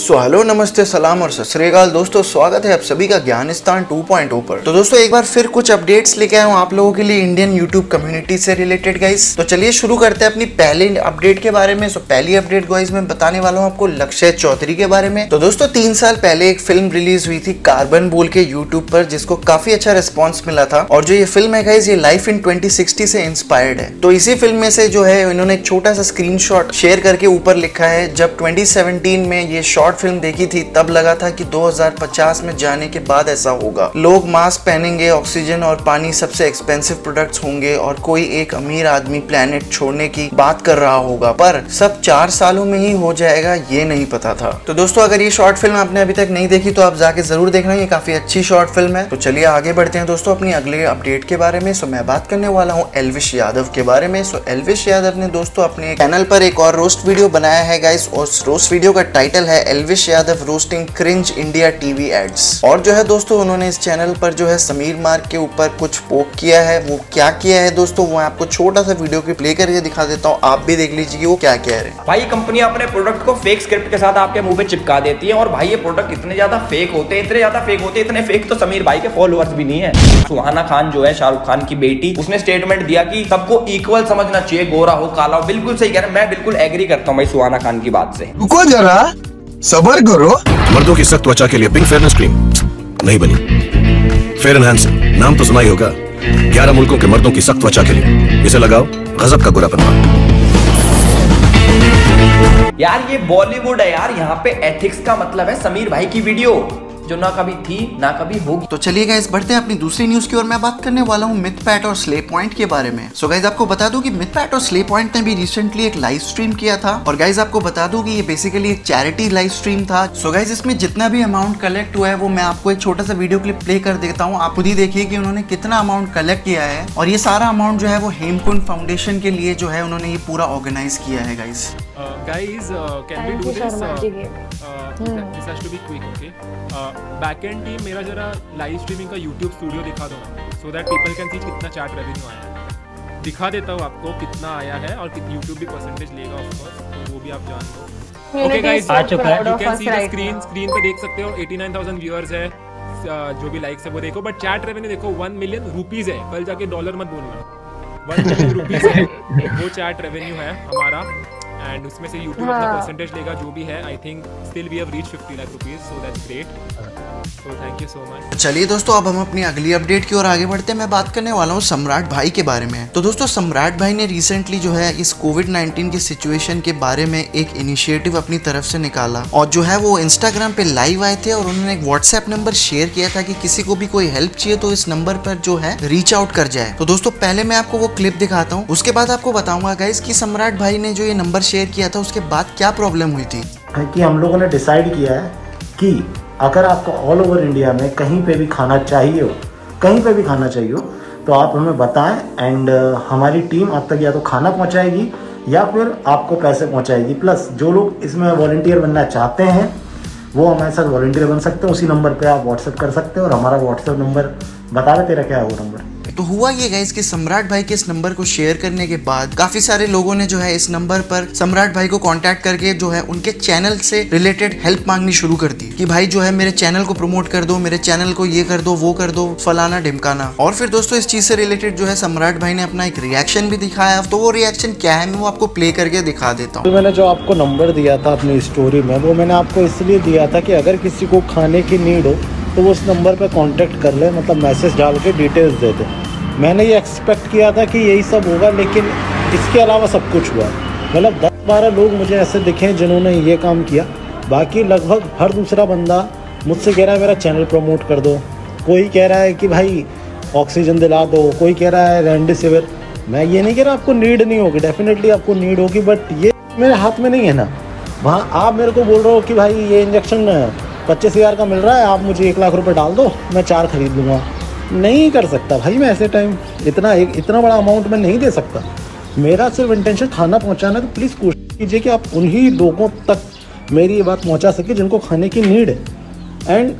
So hello नमस्ते सलाम और सत श्री अकाल दोस्तों, स्वागत है आप सभी का ज्ञानिस्तान 2.0 पर। तो दोस्तों एक बार फिर कुछ अपडेट्स लेके आया हूँ आप लोगों के लिए इंडियन यूट्यूब कम्युनिटी से रिलेटेड गाइस। तो चलिए शुरू करते हैं अपनी पहले अपडेट के बारे में। सो पहली अपडेट गाइस मैं बताने वाला हूँ आपको लक्ष्य चौधरी के बारे में। तो दोस्तों 3 साल पहले एक फिल्म रिलीज हुई थी कार्बन बोल के यूट्यूब पर, जिसको काफी अच्छा रिस्पॉन्स मिला था। और जो ये फिल्म है गाइस, ये लाइफ इन 2060 से इंस्पायर्ड है। तो इसी फिल्म में से जो है इन्होंने एक छोटा सा स्क्रीनशॉट शेयर करके ऊपर लिखा है, जब 2017 में ये शॉर्ट फिल्म देखी थी तब लगा था कि 2050 में जाने के बाद ऐसा होगा, लोग मास्क पहनेंगे, ऑक्सीजन और पानी सबसे एक्सपेंसिव प्रोडक्ट्स होंगे और कोई एक अमीर आदमी प्लेनेट छोड़ने की बात कर रहा होगा, पर सब 4 सालों में ही हो जाएगा ये नहीं पता था। तो दोस्तों अगर ये शॉर्ट फिल्म आपने अभी तक नहीं देखी तो आप जाके जरूर देखना, ये काफी अच्छी शॉर्ट फिल्म है। तो चलिए आगे बढ़ते हैं दोस्तों अपनी अगले अपडेट के बारे में। सो मैं बात करने वाला हूँ एल्विश यादव के बारे में। सो एल्विश यादव ने दोस्तों अपने चैनल पर एक और रोस्ट वीडियो बनाया है गाइस, और रोस्ट वीडियो का टाइटल है Elvish Yadav roasting cringe India TV ads. और जो है दोस्तों उन्होंने इस चैनल पर जो है समीर मार्क के ऊपर कुछ पोक किया है। वो क्या किया है दोस्तों वो आपको छोटा सा वीडियो के प्ले करके दिखा देता हूँ, आप भी देख लीजिए वो क्या कह रहे हैं। भाई कंपनी अपने प्रोडक्ट को फेक स्क्रिप्ट के साथ आपके मुंह पे चिपका देती है, और भाई ये प्रोडक्ट इतने ज्यादा फेक होते हैं, इतने ज्यादा फेक होते हैं, इतने फेक तो समीर भाई के फॉलोअर्स भी नहीं है। सुहाना खान जो है शाहरुख खान की बेटी, उसने स्टेटमेंट दिया कि सबको इक्वल समझना चाहिए, गोरा हो काला हो। बिल्कुल सही कह रहे, मैं बिल्कुल एग्री करता हूँ भाई सुहाना खान की बात से। रुको जरा सबर करो। मर्दों की सख्त त्वचा के लिए पिंक फेयरनेस क्रीम नहीं बनी, फेयर एनहांसर नाम तो सुना ही होगा, 11 मुल्कों के मर्दों की सख्त त्वचा के लिए इसे लगाओ, गजब का गोरापन। यार ये बॉलीवुड है यार, यहाँ पे एथिक्स का मतलब है समीर भाई की वीडियो जो ना कभी थी ना कभी होगी। तो चलिए गाइस बढ़ते हैं अपनी दूसरी न्यूज की ओर। मैं बात करने वाला हूँ मिथ पैट और स्ले पॉइंट के बारे में। सो गाइस आपको बता दूं कि मिथ पैट और स्ले पॉइंट ने भी रिसेंटली एक लाइव स्ट्रीम किया था, और गाइस आपको बता दूं कि ये बेसिकली एक चैरिटी लाइव स्ट्रीम था। सो गाइस इसमें जितना भी अमाउंट कलेक्ट हुआ है वो मैं आपको एक छोटा सा वीडियो क्लिप प्ले कर देता हूँ, आप खुद ही देखिए कि उन्होंने कितना अमाउंट कलेक्ट किया है। और ये सारा अमाउंट जो है वो हेमकुंड फाउंडेशन के लिए जो है उन्होंने ये पूरा ऑर्गेनाइज किया है गाइस। बैकएंड टीम मेरा जरा लाइव स्ट्रीमिंग का यूट्यूब स्टूडियो दिखा दो, so that people can see कितना चैट रेवेन्यू आया है। दिखा देता हूँ आपको कितना आया है, और यूट्यूब भी परसेंटेज लेगा ऑफ कोर्स, तो वो भी आप जान लो। ओके गाइस आ चुका है, you can see the screen, screen पे देख सकते हो 89000 व्यूअर्स है, जो भी लाइक्स है वो देखो, बट चैट रेवेन्यू देखो 1 मिलियन रुपीज है। कल जाके डॉलर मत बोलना, 1 मिलियन रुपीज है वो चैट रेवेन्यू है हमारा, एंड उसमें से यूट्यूब अपना परसेंटेज लेगा जो भी है। I think still we have reached 50 lakh rupees, so that's great. Thank you so much. चलिए दोस्तों अब हम अपनी अगली अपडेट की ओर आगे बढ़ते हैं। मैं बात करने वाला हूँ सम्राट भाई के बारे में। तो दोस्तों सम्राट भाई ने रिसेंटली जो है इस कोविड-19 की सिचुएशन के बारे में एक इनिशिएटिव अपनी तरफ से निकाला, और जो है वो इंस्टाग्राम पे लाइव आए थे, और उन्होंने एक व्हाट्सएप नंबर शेयर किया था कि किसी को भी कोई हेल्प चाहिए तो इस नंबर पर जो है रीच आउट कर जाए। तो दोस्तों पहले मैं आपको वो क्लिप दिखाता हूँ, उसके बाद आपको बताऊंगा गाइस कि सम्राट भाई ने जो ये नंबर शेयर किया था उसके बाद क्या प्रॉब्लम हुई थी। कि हम लोगों ने डिसाइड किया है कि अगर आपको ऑल ओवर इंडिया में कहीं पे भी खाना चाहिए हो, कहीं पे भी खाना चाहिए हो, तो आप हमें बताएं, एंड हमारी टीम आप तक या तो खाना पहुंचाएगी या फिर आपको पैसे पहुंचाएगी। प्लस जो लोग इसमें वॉलंटियर बनना चाहते हैं वो हमारे साथ वॉलंटियर बन सकते हैं। उसी नंबर पे आप व्हाट्सएप कर सकते हो, और हमारा व्हाट्सएप नंबर बता रहे तेरा क्या है वो नंबर। तो हुआ ये गाइस कि सम्राट भाई के इस नंबर को शेयर करने के बाद काफी सारे लोगों ने जो है इस नंबर पर सम्राट भाई को कांटेक्ट करके जो है उनके चैनल से रिलेटेड हेल्प मांगनी शुरू कर दी कि भाई जो है मेरे चैनल को प्रमोट कर दो, मेरे चैनल को ये कर दो, वो कर दो, फलाना ढिमकाना। और फिर दोस्तों इस चीज से रिलेटेड जो है सम्राट भाई ने अपना एक रिएक्शन भी दिखाया, तो वो रिएक्शन क्या है मैं वो आपको प्ले करके दिखा देता हूँ। मैंने जो आपको नंबर दिया था अपनी स्टोरी में, वो मैंने आपको इसलिए दिया था कि अगर किसी को खाने की नीड हो तो वो उस नंबर पे कांटेक्ट कर ले, मतलब मैसेज डाल के डिटेल्स दे दे। मैंने ये एक्सपेक्ट किया था कि यही सब होगा, लेकिन इसके अलावा सब कुछ हुआ। मतलब 10-12 लोग मुझे ऐसे दिखे जिन्होंने ये काम किया, बाकी लगभग हर दूसरा बंदा मुझसे कह रहा है मेरा चैनल प्रमोट कर दो, कोई कह रहा है कि भाई ऑक्सीजन दिला दो, कोई कह रहा है रेमडेसिविर। मैं ये नहीं कह रहा आपको नीड नहीं होगी, डेफिनेटली आपको नीड होगी, बट ये मेरे हाथ में नहीं है ना। वहाँ आप मेरे को बोल रहे हो कि भाई ये इंजेक्शन 25,000 का मिल रहा है, आप मुझे 1 लाख रुपए डाल दो मैं 4 खरीद लूँगा। नहीं कर सकता भाई मैं ऐसे टाइम, इतना बड़ा अमाउंट मैं नहीं दे सकता। मेरा सिर्फ इंटेंशन खाना पहुँचाना है, तो प्लीज़ कोशिश कीजिए कि आप उन्हीं लोगों तक मेरी ये बात पहुँचा सके जिनको खाने की नीड है। एंड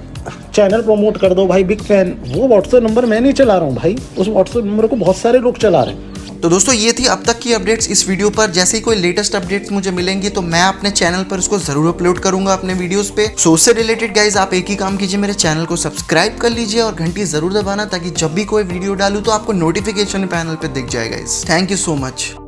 चैनल प्रमोट कर दो भाई, बिग फैन। वो व्हाट्सएप नंबर मैं नहीं चला रहा हूँ भाई, उस व्हाट्सएप नंबर को बहुत सारे लोग चला रहे हैं। तो दोस्तों ये थी अब तक की अपडेट्स इस वीडियो पर। जैसे ही कोई लेटेस्ट अपडेट्स मुझे मिलेंगी तो मैं अपने चैनल पर उसको जरूर अपलोड करूंगा अपने वीडियोस पे। सो उससे रिलेटेड गाइज आप एक ही काम कीजिए, मेरे चैनल को सब्सक्राइब कर लीजिए और घंटी जरूर दबाना ताकि जब भी कोई वीडियो डालूं तो आपको नोटिफिकेशन पैनल पर दिख जाएगा। Thank you so much.